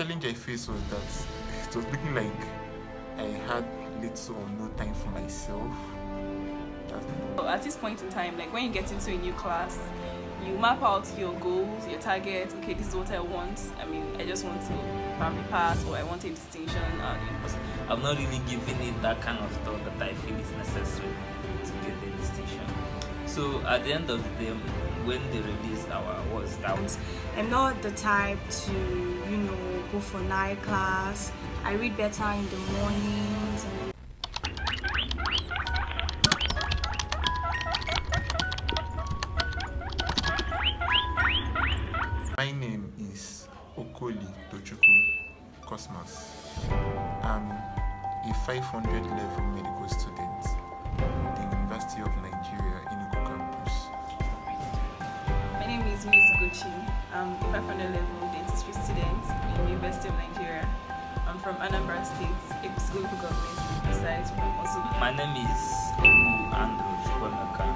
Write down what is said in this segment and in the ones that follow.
challenge I faced was that it was looking like I had little or no time for myself. So at this point in time, like when you get into a new class, you map out your goals, your targets. Okay, this is what I want. I mean, I just want to probably pass, or I want a distinction. I've not really given it that kind of thought that I feel is necessary to get the distinction. So at the end of the day, when they released our awards out, I'm not the type to, you know, go for night class. I read better in the mornings. My name is Okoli Dochoku Cosmas. I'm a 500 level medical student at the University of Nigeria in Ogu campus. My name is Ms. Gucci. I'm a 500 level dentistry student in the University of Nigeria. I'm from Anambra State, a school for government, besides from Osu. My name is Ogu Andrew Chukwuka.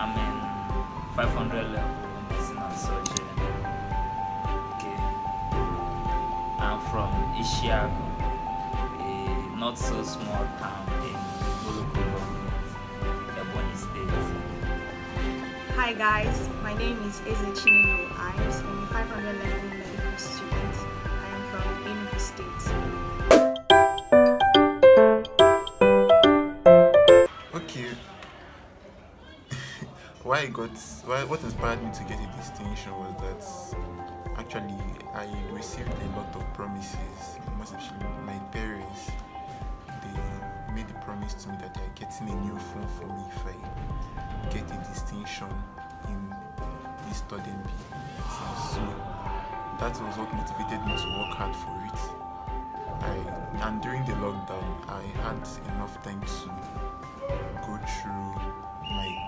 I'm in 500 level. Okay. I'm from Ishiago, a not so small town in Moloko, Ebonyi State. Hi guys, my name is Eze Chinino Ives. I'm a 500 level medical student. I am from Ebonyi State. Okay. What inspired me to get a distinction was that actually I received a lot of promises, most especially my parents. They made a promise to me that they are getting a new phone for me if I get a distinction in this third MB. So that was what motivated me to work hard for it. And during the lockdown, I had enough time to go through my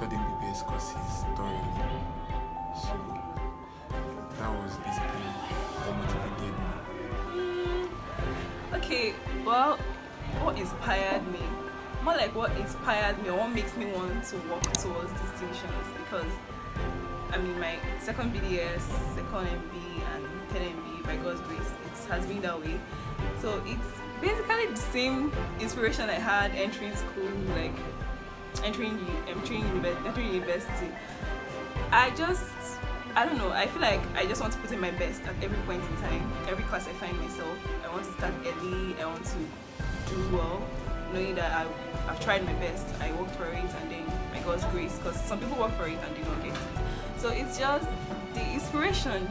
third MBBS courses thoroughly. So that was basically what motivated me. Okay, well, what inspired me? More like what inspired me or what makes me want to work towards distinctions, because I mean my second BDS, second MB and third MB, by God's grace, it has been that way. So it's basically the same inspiration I had entering school, like entering university. I don't know, I feel like I just want to put in my best at every point in time, every class I find myself. I want to start early, I want to do well, knowing that I've tried my best, I worked for it, and then by God's grace, because some people work for it and they don't get it. So it's just the inspiration.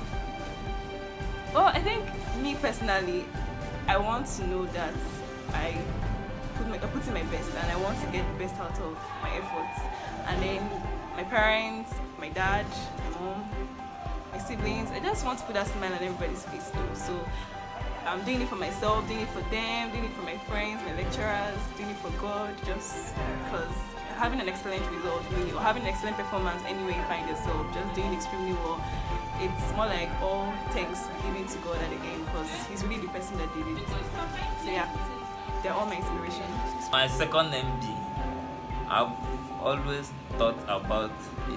Well, I think me personally, I want to know that I put in my best and I want to get the best out of my efforts. And then my parents, my dad, my mom, my siblings, I just want to put that smile on everybody's face too. So I'm doing it for myself, doing it for them, doing it for my friends, my lecturers, doing it for God, just because having an excellent result really, or having an excellent performance anywhere you find yourself, just doing extremely well, it's more like all thanks given to God at the end, because He's really the person that did it. So yeah. They're all my inspiration. My second MB, I've always thought about a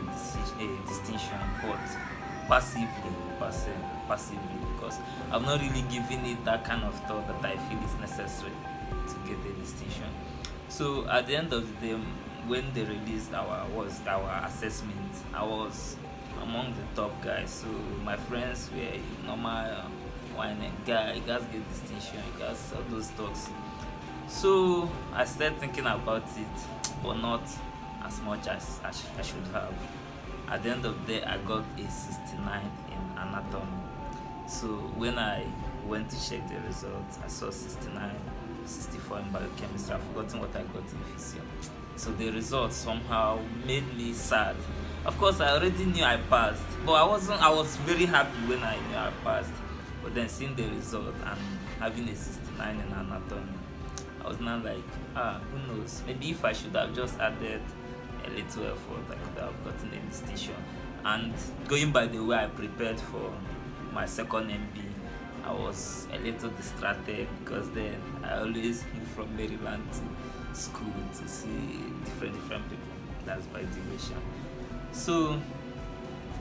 distinction, but passively, because I've not really given it that kind of thought that I feel is necessary to get the distinction. So at the end of the day, when they released our assessment, I was among the top guys. So my friends were normal, whining guy, you guys get distinction, you guys all those talks. So I started thinking about it, but not as much as I should have. At the end of the day, I got a 69 in anatomy. So when I went to check the results, I saw 69, 64 in biochemistry. I've forgotten what I got in physio. So the results somehow made me sad. Of course, I already knew I passed, but I was very happy when I knew I passed. But then seeing the result and having a 69 in anatomy, I was not like, who knows, maybe if I should have just added a little effort, I could have gotten a distinction. And going by the way I prepared for my second MB, I was a little distracted, because then I always move from Maryland to school to see different people. That's by deviation. So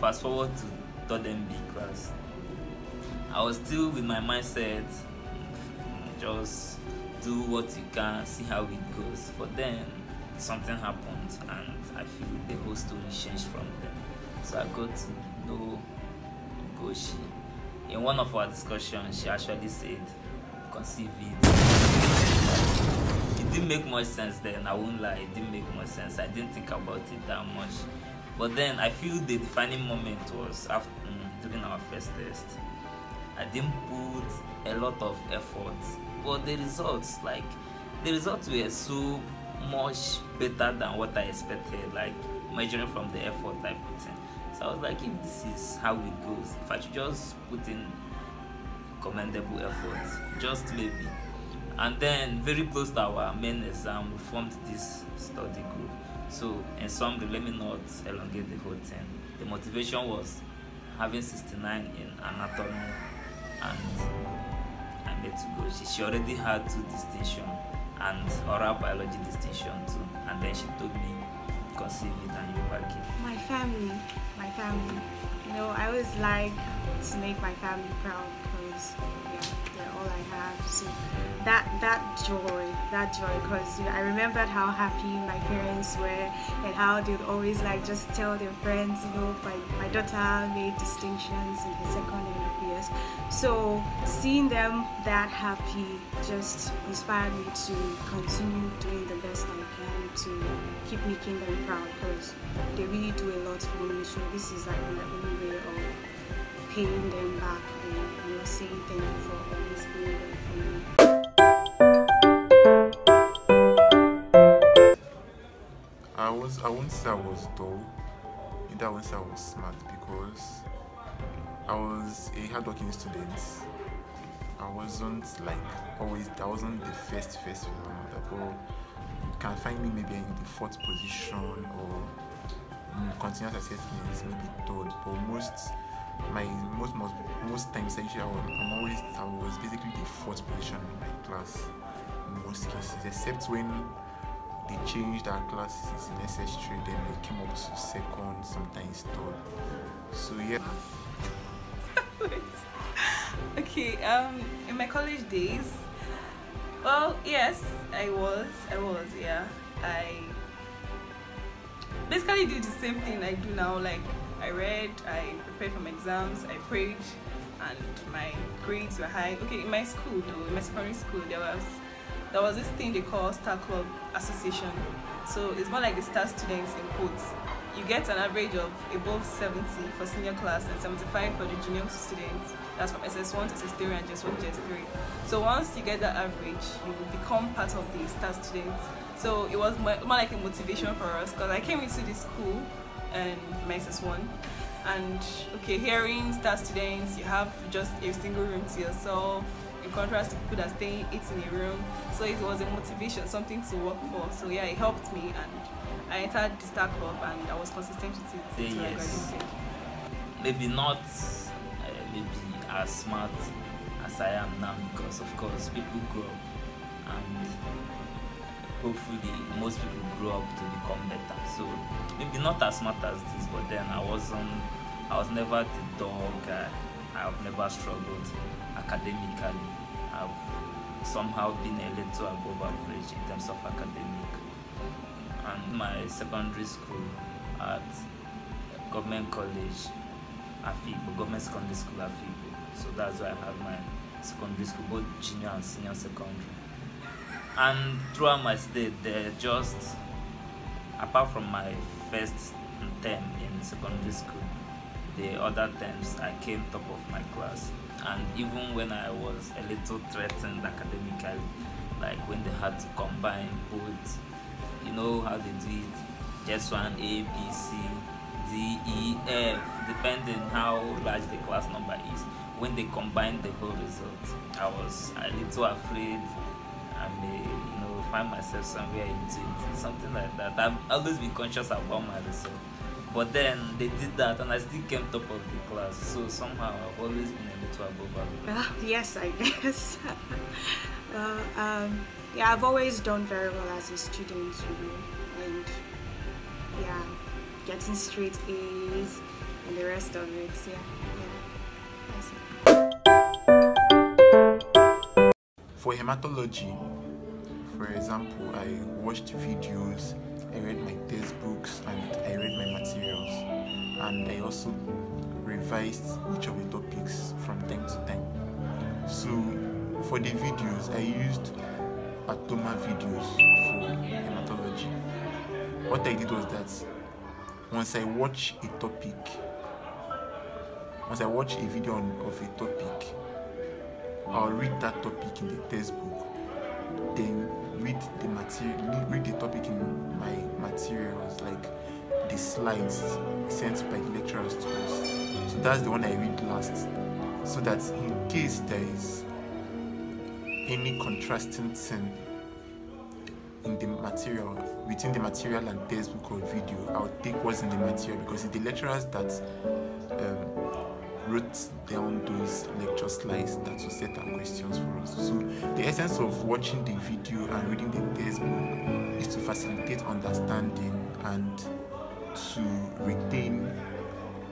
fast forward to third MB class, I was still with my mindset, just do what you can, see how it goes. But then something happened and I feel the whole story changed from them. So I got to know Ogoshi. In one of our discussions, she actually said, conceive it. It didn't make much sense then, I won't lie, it didn't make much sense. I didn't think about it that much. But then I feel the defining moment was after, during our first test. I didn't put a lot of effort, but the results, like, the results were so much better than what I expected, like measuring from the effort I put in. So I was like, if this is how it goes, if I should just put in commendable effort, just maybe. And then very close to our main exam, we formed this study group. So in summary, let me not elongate the whole thing. The motivation was having 69 in anatomy, and I met to go. She already had 2 distinctions and oral biology distinction too. And then she told me, conceive it and you pack it. My family. You know, I always like to make my family proud because they're all I have. So that joy, because I remembered how happy my parents were and how they would always like just tell their friends, you know, my daughter made distinctions in her second MBBS. So seeing them that happy just inspired me to continue doing the best I can to keep making them proud, because they really do a lot for me. So this is like my only way of paying them back and, you know, saying thank you for always being there for me. I won't say I was dull, neither I won't say I was smart, because I was a hardworking student. I wasn't like always, I wasn't the first but you can find me maybe in the 4th position or continuous assessments, maybe 3rd, but most times actually I was basically the 4th position in my class in most cases, except when they changed our classes in SS3, then they came up to 2nd, sometimes 3rd. So yeah. Okay, in my college days, well, yes, I was, yeah. I basically did the same thing I do now, like I read, I prepared for my exams, I prayed, and my grades were high. Okay, in my school though, in my secondary school, there was this thing they call Star Club Association. So it's more like the star students in quotes. You get an average of above 70 for senior class and 75 for the junior students. That's from SS1 to SS3 and just 1 to SS3. So once you get that average, you will become part of the star students. So it was more like a motivation for us, because I came into this school and my SS1. And okay, hearing star students, you have just a single room to yourself, in contrast to people that stay 8 in a room. So it was a motivation, something to work for. So yeah, it helped me, and I entered the Star Club and I was consistent with it. Yes. Maybe not maybe as smart as I am now, because of course people grow up, and hopefully most people grow up to become better. So maybe not as smart as this, but then I was never the dull guy. I've never struggled academically. I've somehow been a little above average in terms of academic. And my secondary school at Government Secondary School Afibo. So that's why I had my secondary school, both junior and senior secondary. And throughout my stay there, just apart from my first term in secondary school, the other times I came top of my class. And even when I was a little threatened academically, like when they had to combine both, you know how they do it, just one A, B, C, D, E, F, depending how large the class number is. When they combined the whole result, I was a little afraid I may, you know, find myself somewhere into it, something like that. I've always been conscious about my result. But then they did that and I still came top of the class, so somehow I've always been able to above average. Yes, I guess. Yeah, I've always done very well as a student, you know, and yeah, getting straight A's and the rest of it, yeah. For hematology, for example, I watched videos, I read my textbooks, and I read my materials, and I also revised each of the topics from time to time. So for the videos, I used Atoma videos for hematology. What I did was that once I watch a topic, once I watch a video of a topic, I'll read that topic in the textbook, then read the topic in my materials, like the slides sent by the lecturers to us. So that's the one I read last, so that in case there is any contrasting thing in the material, between the material and textbook or video, I'll take what's in the material, because it's the lecturers that wrote down those lecture slides that will set up questions for us. So the essence of watching the video and reading the textbook is to facilitate understanding and to retain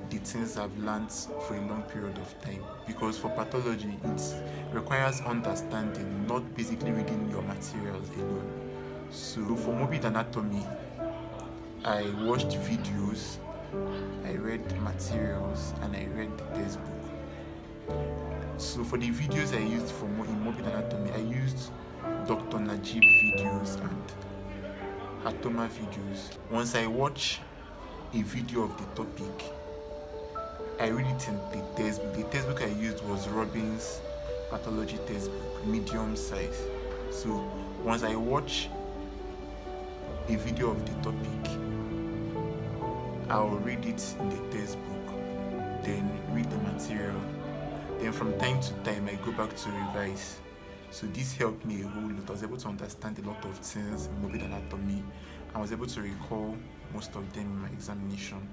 the things I've learned for a long period of time. Because for pathology, it requires understanding, not basically reading your materials alone. So for morbid anatomy, I watched videos, I read materials, and I read the textbook. So for the videos I used for morbid anatomy, I used Dr. Najib videos and Atoma videos. Once I watch a video of the topic, I read it in the textbook. The textbook I used was Robin's Pathology textbook, medium size. So once I watch a video of the topic, I'll read it in the textbook, then read the material. Then from time to time, I go back to revise. So this helped me a whole lot. I was able to understand a lot of things in morbid anatomy. I was able to recall most of them in my examination.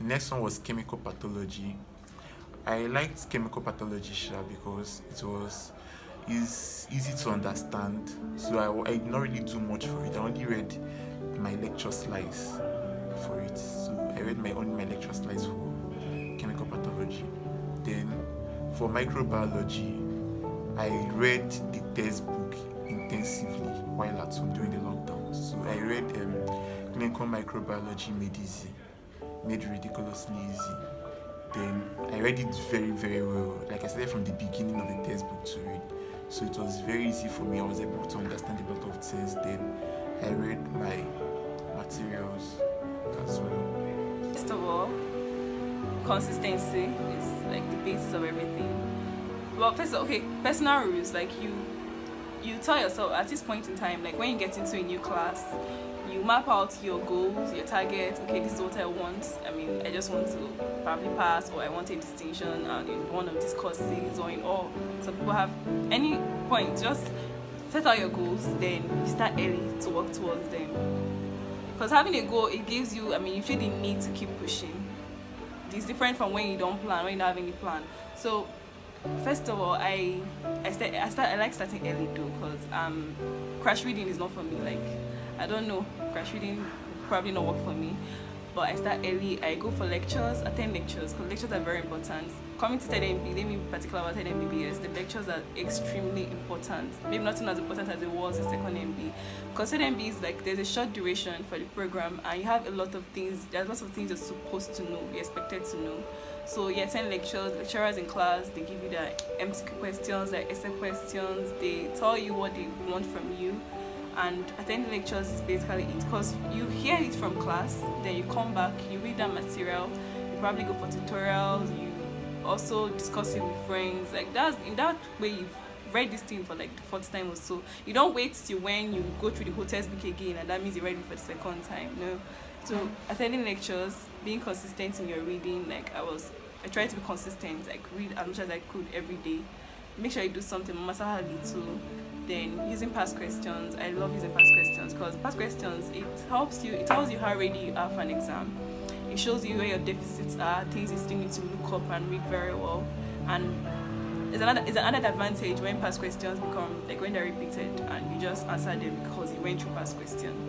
The next one was chemical pathology. I liked chemical pathology because it was easy to understand. So I did not really do much for it. I only read my lecture slides for it. So I read my lecture slides for chemical pathology. Then for microbiology, I read the textbook intensively while at home during the lockdown. So I read clinical microbiology made ridiculously easy. Then I read it very, very well. Like I said, from the beginning of the textbook to read. So it was very easy for me. I was able to understand a lot of things. Then I read my materials as well. First of all, consistency is like the basis of everything. Well, personal rules, like you tell yourself at this point in time, like when you get into a new class, you map out your goals, your targets. Okay, this is what I want. I mean, I just want to probably pass, or I want a distinction in one of these courses, or in all. Some people have any point. Just set out your goals, then you start early to work towards them. Because having a goal, it gives you, I mean, you feel the need to keep pushing. It's different from when you don't plan, when you don't have any plan. So first of all, I like starting early though, because crash reading is not for me. Like, I don't know, crash reading probably not work for me. But I start early, I go for lectures, attend lectures, because lectures are very important. Coming to TED MB, let me be particular about TED MBBS, the lectures are extremely important. Maybe not as important as it was in second MB. Because TED MB is like, there's a short duration for the program, and you have a lot of things, there's lots of things you're supposed to know, you're expected to know. So you attend lectures, lecturers in class, they give you their MCQ questions, their essay questions, they tell you what they want from you. And attending lectures is basically it, because you hear it from class, then you come back, you read that material, you probably go for tutorials, you also discuss it with friends. Like that's, in that way you've read this thing for like the fourth time or so. You don't wait till when you go through the whole textbook again, and that means you read it for the second time. No. So attending lectures, being consistent in your reading, like I tried to be consistent, like read as much as I could every day. Make sure you do something, no matter how little. Then using past questions, I love using past questions, because past questions, it helps you, it tells you how ready you are for an exam. It shows you where your deficits are, things you still need to look up and read very well. And it's another advantage when past questions become, like when they're repeated and you just answer them because you went through past questions.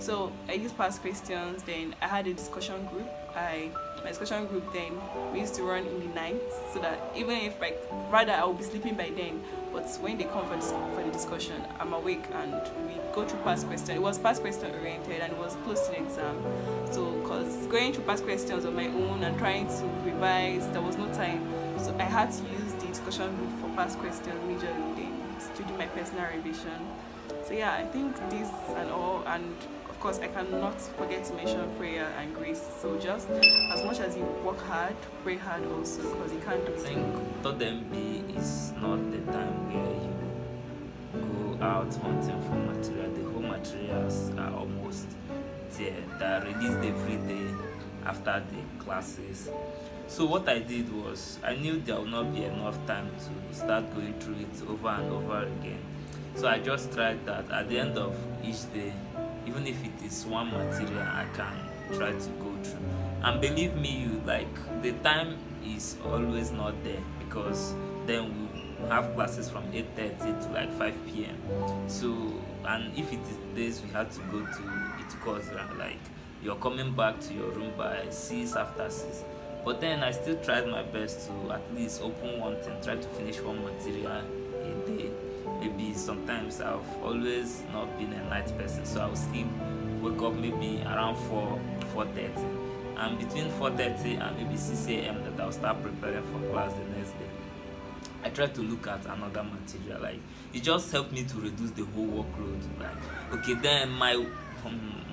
So I used past questions, then I had a discussion group. My discussion group then, we used to run in the night, so that even if, like, rather I would be sleeping by then, But when they come for the discussion, I'm awake and we go through past questions. It was past question oriented and it was close to the exam. So because going through past questions on my own and trying to revise, there was no time. So I had to use the discussion group for past questions majorly then to do my personal revision. So yeah, I think this and all, and of course I cannot forget to mention prayer and grace. So just as much as you work hard, pray hard also, because you can't do anything. Third MB is not the time where you go out hunting for material. The whole materials are almost there. They are released every day after the classes. So what I did was, I knew there would not be enough time to start going through it over and over again. So I just tried that at the end of each day, even if it is one material, I can try to go through. And believe me, you like the time is always not there, because then we have classes from 8:30 to like 5 p.m. So, and if it is days we had to go to Ituku, like you're coming back to your room by 6 after 6. But then I still tried my best to at least open one thing, try to finish one material a day. Maybe sometimes I've always not been a night person, so I'll sleep, wake up maybe around 4:30, and between 4:30 and maybe 6 a.m. that I'll start preparing for class the next day. I try to look at another material, like it just helped me to reduce the whole workload. Like okay, then my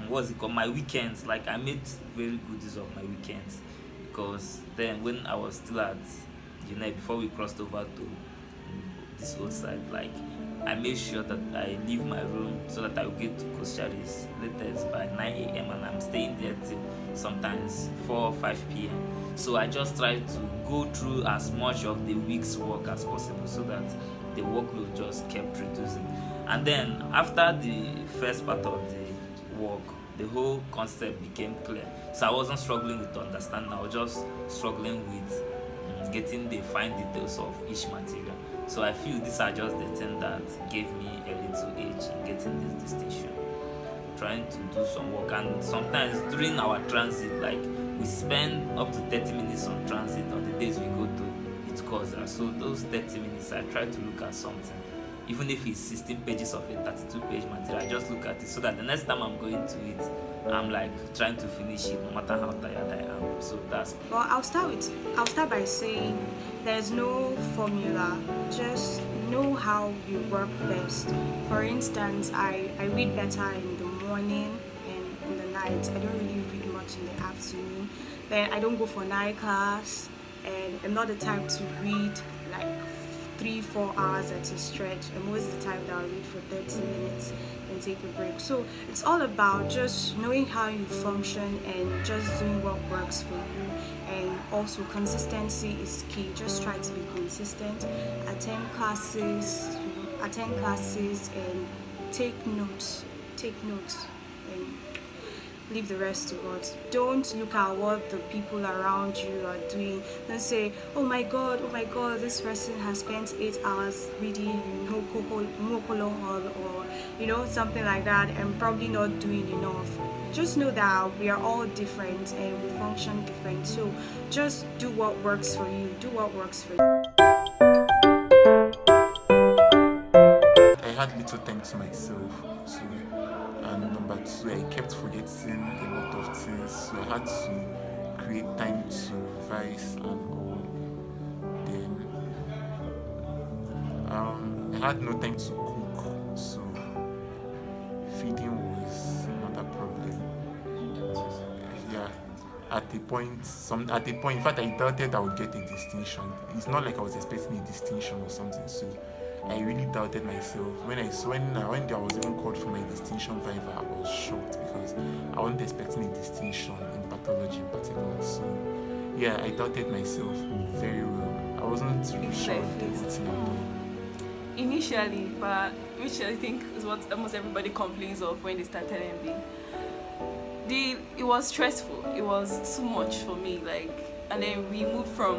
what's it called, my weekends, like I made very good use of my weekends, because then when I was still at UNEC, before we crossed over to this old side, like I made sure that I leave my room so that I will get to Koshari's latest by 9 a.m. and I'm staying there till sometimes 4 or 5 p.m. So I just try to go through as much of the week's work as possible so that the workload just kept reducing. And then after the first part of the work, the whole concept became clear. So I wasn't struggling with understanding, I was just struggling with getting the fine details of each material. So I feel these are just the things that gave me a little edge in getting this distinction. Trying to do some work, and sometimes during our transit, like we spend up to 30 minutes on transit on the days we go to Ituku. So those 30 minutes, I try to look at something. Even if it's 16 pages of a 32-page material, I just look at it so that the next time I'm going to it, I'm like trying to finish it no matter how tired I am. So that's... Well, I'll start by saying there's no formula, just know how you work best. For instance, I read better in the morning and in the night. I don't really read much in the afternoon. Then I don't go for night class, and I'm not the type to read like 3-4 hours at a stretch, and most of the time that I'll read for 30 minutes and take a break. So it's all about just knowing how you function and just doing what works for you. And also consistency is key. Just try to be consistent, attend classes and take notes and leave the rest to God. Don't look at what the people around you are doing. Don't say, oh my God, this person has spent 8 hours reading Mokolo Hall or something like that and probably not doing enough. Just know that we are all different and we function different. So just do what works for you. Do what works for you. I had little time to myself. So. And number two, I kept forgetting a lot of things, so I had to create time to revise and all. Then I had no time to cook, so feeding was another problem. Yeah, at a point, in fact, I doubted I would get a distinction. It's not like I was expecting a distinction or something, so I really doubted myself. When I was even called for my distinction viva, I was shocked because I wasn't expecting a distinction in pathology in particular. So yeah, I doubted myself very well. I wasn't really sure of this thing. Initially, but which I think is what almost everybody complains of when they started MB. It was stressful. It was too much for me. Like, and then we moved from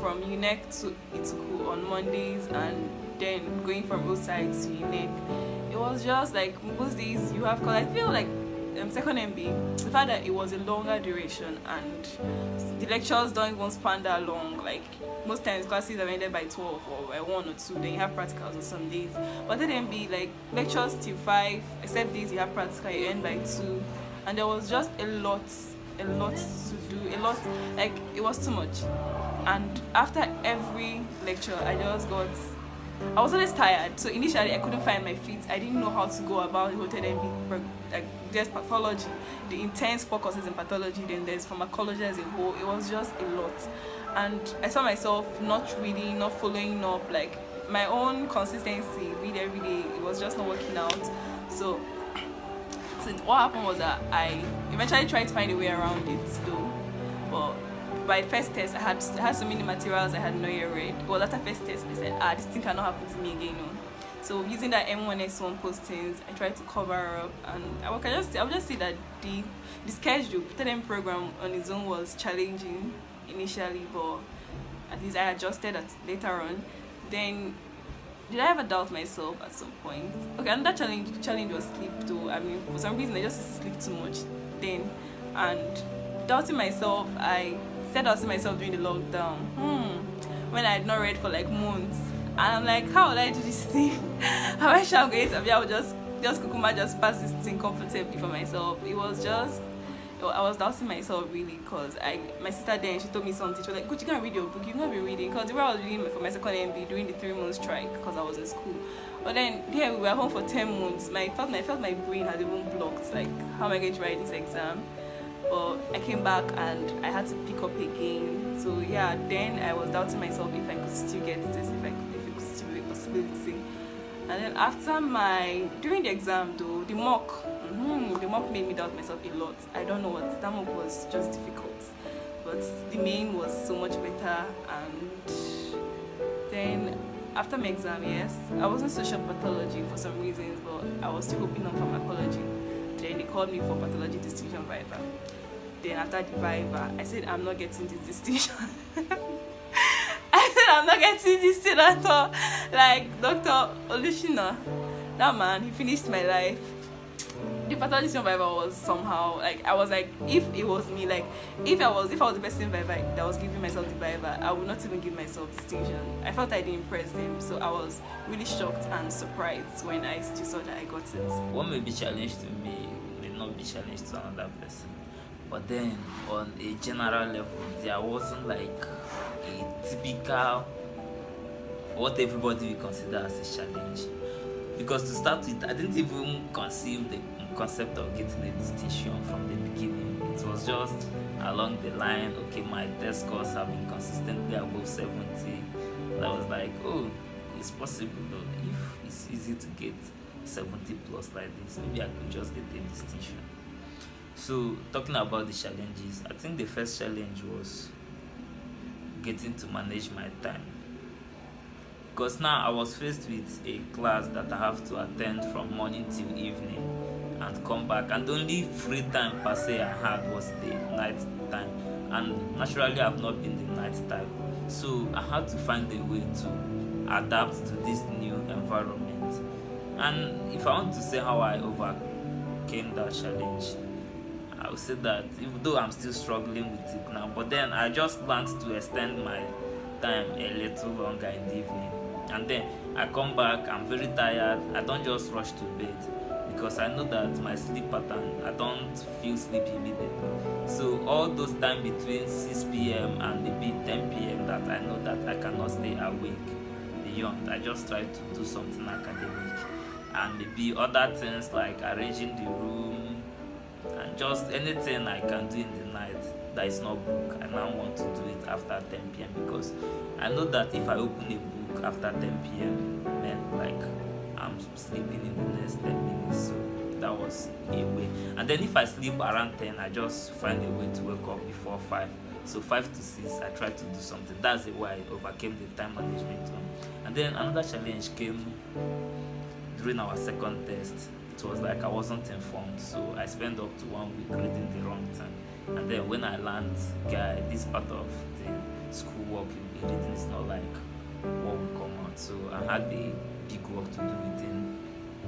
UNEC to Ituku on Mondays, and then going from both sides to UNEC. It was just like most days you have, because I feel like second MB, the fact that it was a longer duration and the lectures don't even span that long. Like most times classes are ended by 12 or by 1 or 2, then you have practicals on some days. But then MB, like lectures till 5, except days you have practical, you end by 2. And there was just a lot to do, like it was too much. And after every lecture I was always tired, so initially I couldn't find my feet. I didn't know how to go about the whole MB. Like, there's pathology, the intense focus is in pathology, then there's pharmacology as a whole. It was just a lot, and I saw myself not following up, like my own consistency read every day, it was just not working out. So what happened was that I eventually tried to find a way around it though, but by first test I had so many materials I had no year read. Well, after first test I said, this thing cannot happen to me again, no. So using that M1S1 postings, I tried to cover up, and I would just say that the schedule, the TEDM program on its own was challenging initially, but at least I adjusted that later on. Then did I ever doubt myself at some point? Okay, another challenge was sleep though. I mean, for some reason I just sleep too much then, and doubting myself, I said that to myself during the lockdown, when I had not read for like months, and I'm like, how will I do this thing? I wish I was going to be able to just pass this thing comfortably for myself. It was just, I was doubting myself really, because my sister then, she told me something. She was like, "Could you go and read your book? You've not been reading." Because the way I was reading for my second MB during the 3-month strike, because I was in school. But then we were home for 10 months. I felt my brain had even blocked. Like, how am I going to write this exam? But I came back and I had to pick up again. So yeah, then I was doubting myself if I could still get this, if it could still be a possibility. And then during the exam though, the mock, the mock made me doubt myself a lot. I don't know what, that mock was just difficult, but the main was so much better. And then after my exam, yes, I was in social pathology for some reasons, but I was still hoping on pharmacology. Then they called me for pathology distinction viva. Then after the viva, I said, I'm not getting this distinction. I said, I'm not getting this thing at all. Like, Dr. Olushina, that man, he finished my life. The pathology distinction viva was somehow, like, I was like, if it was me, like, if I was the best in viva that was giving myself the viva, I would not even give myself distinction. I felt I didn't impress them, so I was really shocked and surprised when I still saw that I got it. What may be challenged to me may not be challenged to another person. But then, on a general level, there wasn't like a typical what everybody will consider as a challenge. Because to start with, I didn't even conceive the concept of getting a distinction from the beginning. It was just along the line, okay, my test scores have been consistently above 70. And I was like, oh, it's possible though. If it's easy to get 70 plus like this, maybe I could just get a distinction. So talking about the challenges, I think the first challenge was getting to manage my time, because now I was faced with a class that I have to attend from morning till evening and come back, and the only free time per se I had was the night time, and naturally I've not been the night type, so I had to find a way to adapt to this new environment. And if I want to say how I overcame that challenge, I would say that even though I'm still struggling with it now, but then I just planned to extend my time a little longer in the evening, and then I come back, I'm very tired, I don't just rush to bed because I know that my sleep pattern, I don't feel sleepy immediately. So all those time between 6 p.m. and maybe 10 p.m. that I know that I cannot stay awake beyond, I just try to do something academic and maybe other things like arranging the room and just anything I can do in the night that is not book. I now want to do it after 10 p.m. because I know that if I open a book after 10 p.m, then like I'm sleeping in the next 10 minutes. So that was a way. And then if I sleep around 10, I just find a way to wake up before 5. So 5 to 6, I try to do something. That's the way I overcame the time management one. And then another challenge came during our second test. It was like I wasn't informed, so I spent up to 1 week reading the wrong thing. And then when I learned, guy, this part of the schoolwork you'll be reading is not like what will come out. So I had a big work to do within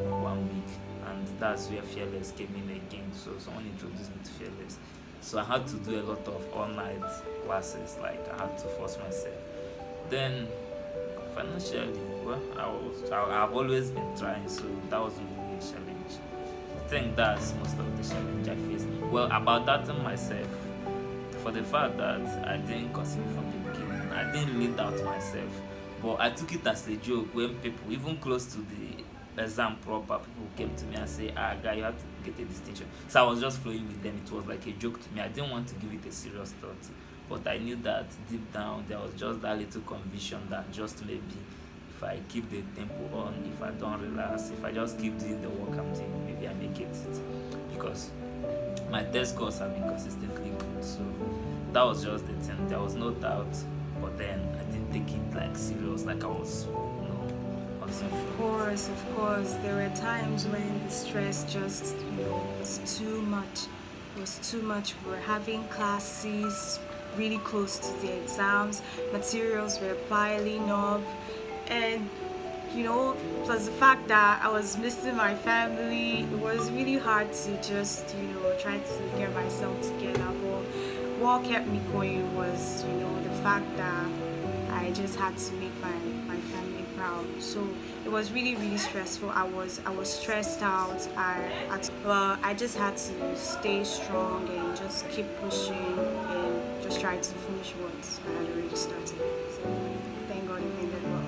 1 week, and that's where Fearless came in again. So someone introduced me to Fearless. So I had to do a lot of all-night classes, like I had to force myself. Then financially, well, I've always been trying, so that was really a challenge. I think that's most of the challenge I faced. Well, about doubting myself, for the fact that I didn't conceive from the beginning, I didn't really doubt myself. But I took it as a joke when people, even close to the exam proper, people came to me and say, "Ah, guy, you have to get a distinction." So I was just flowing with them. It was like a joke to me. I didn't want to give it a serious thought, but I knew that deep down there was just that little conviction that just maybe if I keep the tempo on, if I don't relax, if I just keep doing the work I'm doing, maybe I may get it, because my test scores have been consistently good. So that was just the thing. There was no doubt, but then I didn't take it like serious, like I was, you know, awesome. Of course, there were times when the stress just, you know, was too much. It was too much. We were having classes really close to the exams, materials were piling up, and you know, plus the fact that I was missing my family, it was really hard to just, you know, try to get myself together. But what kept me going was, you know, the fact that I just had to make my family proud. So it was really, really stressful. I was stressed out. I just had to stay strong and just keep pushing and just try to finish what I had already started. So thank God it ended well.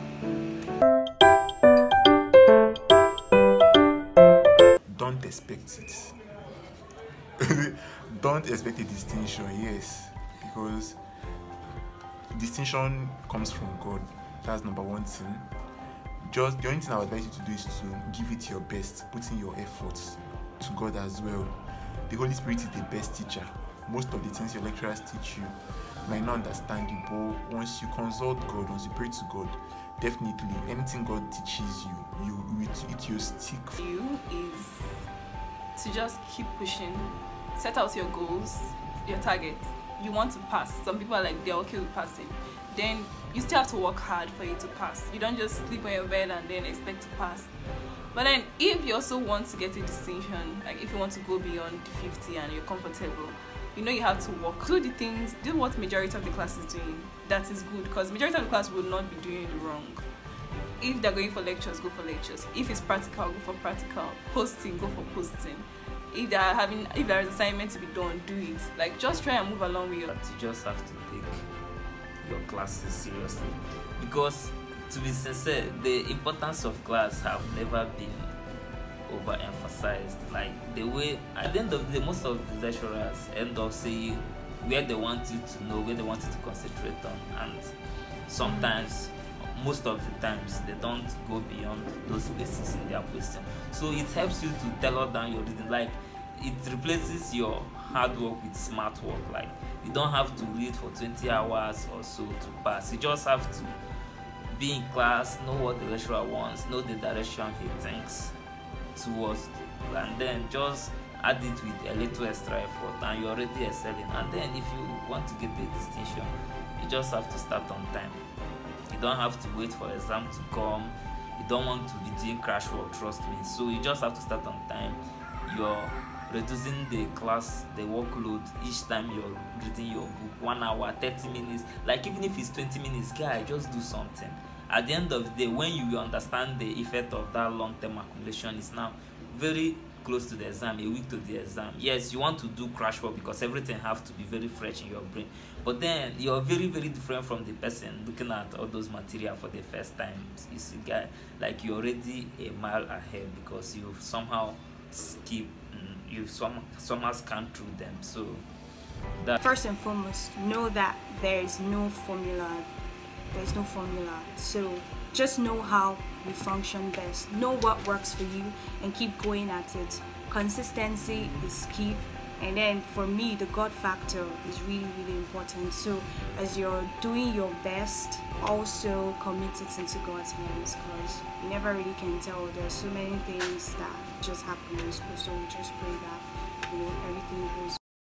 Don't expect it. Don't expect a distinction, yes, because distinction comes from God. That's number one thing. Just the only thing I would advise you to do is to give it your best, put in your efforts to God as well. The Holy Spirit is the best teacher. Most of the things your lecturers teach you might not understand you, but once you consult God, once you pray to God, definitely anything God teaches you, it will stick. You is to just keep pushing, set out your goals, your target. You want to pass. Some people are like, they're okay with passing. Then you still have to work hard for you to pass. You don't just sleep on your bed and then expect to pass. But then if you also want to get a distinction, like if you want to go beyond 50 and you're comfortable, you know you have to work. Do the things, do what majority of the class is doing. That is good, because majority of the class will not be doing it wrong. If they're going for lectures, go for lectures. If it's practical, go for practical. Posting, go for posting. If there is assignment to be done, do it. Like, just try and move along with your. But you just have to take your classes seriously, because to be sincere, the importance of class have never been overemphasized. Like the way at the end of the day, most of the lecturers end up saying where they want you to know, where they want you to concentrate on, and sometimes, most of the times, they don't go beyond those places in their question. So it helps you to tailor down your reading. Like, it replaces your hard work with smart work. Like, you don't have to read for 20 hours or so to pass. You just have to be in class, know what the lecturer wants, know the direction he thinks towards, and then just add it with a little extra effort, and you're already excelling. And then if you want to get the distinction, you just have to start on time. You don't have to wait for exam to come. You don't want to be doing crash work, trust me. So you just have to start on time. You're reducing the class, the workload each time you're reading your book. 1 hour, 30 minutes. Like, even if it's 20 minutes, guy, just do something. At the end of the day, when you understand the effect of that long-term accumulation, it's now very close to the exam, a week to the exam. Yes, you want to do crash work because everything has to be very fresh in your brain, but then you're very, very different from the person looking at all those material for the first time. You see, guy, like, you're already a mile ahead because you've somehow skipped, you've somehow scanned through them. So that first and foremost, know that there is no formula. There's no formula, so just know how you function best, know what works for you, and keep going at it. Consistency is key, and then for me, the God factor is really, really important. So as you're doing your best, also commit it into God's hands, because you never really can tell. There's so many things that just happen in school, so just pray that, you know, everything goes